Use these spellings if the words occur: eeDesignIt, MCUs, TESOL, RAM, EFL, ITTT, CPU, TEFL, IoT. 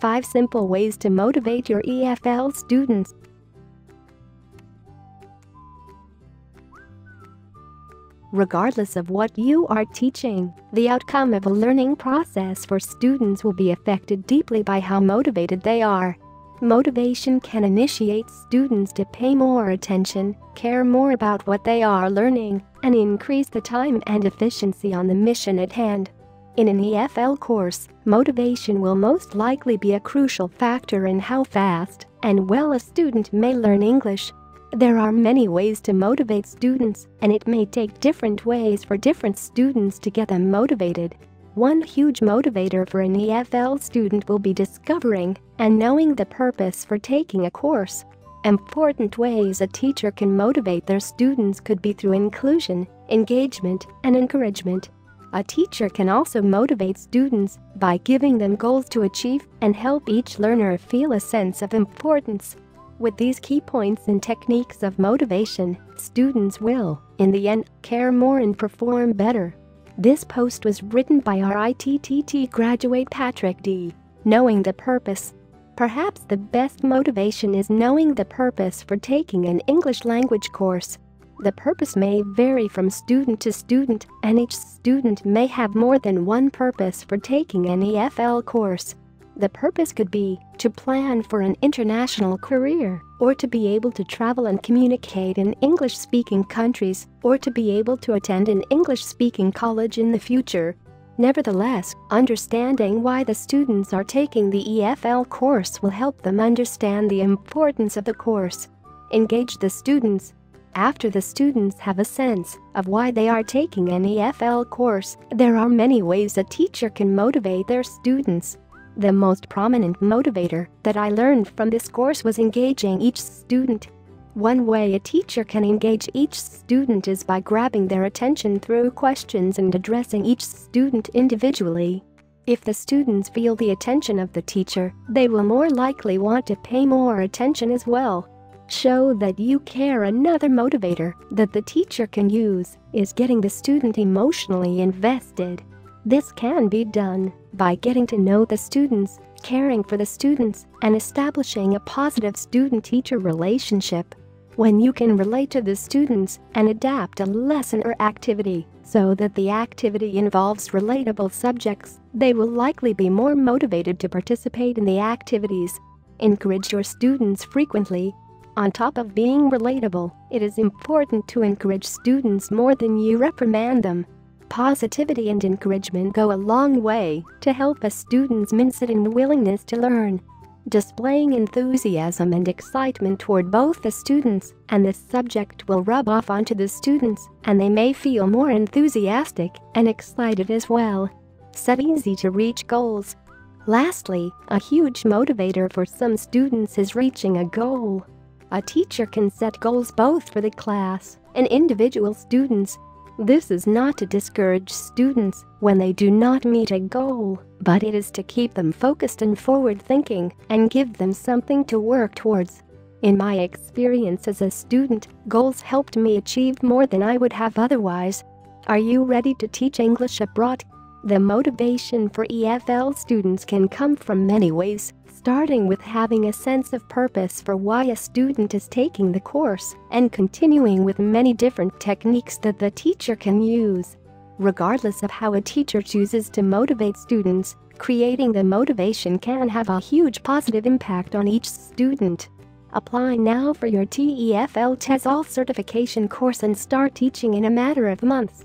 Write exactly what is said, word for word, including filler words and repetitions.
five Simple Ways to Motivate Your E F L Students. Regardless of what you are teaching, the outcome of a learning process for students will be affected deeply by how motivated they are. Motivation can initiate students to pay more attention, care more about what they are learning, and increase the time and efficiency on the mission at hand. In an E F L course, motivation will most likely be a crucial factor in how fast and well a student may learn English. There are many ways to motivate students, and it may take different ways for different students to get them motivated. One huge motivator for an E F L student will be discovering and knowing the purpose for taking a course. Important ways a teacher can motivate their students could be through inclusion, engagement, and encouragement. A teacher can also motivate students by giving them goals to achieve and help each learner feel a sense of importance. With these key points and techniques of motivation, students will, in the end, care more and perform better. This post was written by our I T T T graduate Patrick D. Knowing the purpose. Perhaps the best motivation is knowing the purpose for taking an English language course. The purpose may vary from student to student, and each student may have more than one purpose for taking an E F L course. The purpose could be to plan for an international career, or to be able to travel and communicate in English-speaking countries, or to be able to attend an English-speaking college in the future. Nevertheless, understanding why the students are taking the E F L course will help them understand the importance of the course. Engage the students. After the students have a sense of why they are taking an E F L course, there are many ways a teacher can motivate their students. The most prominent motivator that I learned from this course was engaging each student. One way a teacher can engage each student is by grabbing their attention through questions and addressing each student individually. If the students feel the attention of the teacher, they will more likely want to pay more attention as well. Show that you care. Another motivator that the teacher can use is getting the student emotionally invested. This can be done by getting to know the students, caring for the students, and establishing a positive student-teacher relationship. When you can relate to the students and adapt a lesson or activity so that the activity involves relatable subjects, they will likely be more motivated to participate in the activities. Encourage your students frequently. On top of being relatable, it is important to encourage students more than you reprimand them. Positivity and encouragement go a long way to help a student's mindset and willingness to learn. Displaying enthusiasm and excitement toward both the students and the subject will rub off onto the students, and they may feel more enthusiastic and excited as well. Set easy-to-reach goals. Lastly, a huge motivator for some students is reaching a goal. A teacher can set goals both for the class and individual students. This is not to discourage students when they do not meet a goal, but it is to keep them focused and forward-thinking and give them something to work towards. In my experience as a student, goals helped me achieve more than I would have otherwise. Are you ready to teach English abroad? The motivation for E F L students can come from many ways, starting with having a sense of purpose for why a student is taking the course and continuing with many different techniques that the teacher can use. Regardless of how a teacher chooses to motivate students, creating the motivation can have a huge positive impact on each student. Apply now for your T E F L TESOL certification course and start teaching in a matter of months.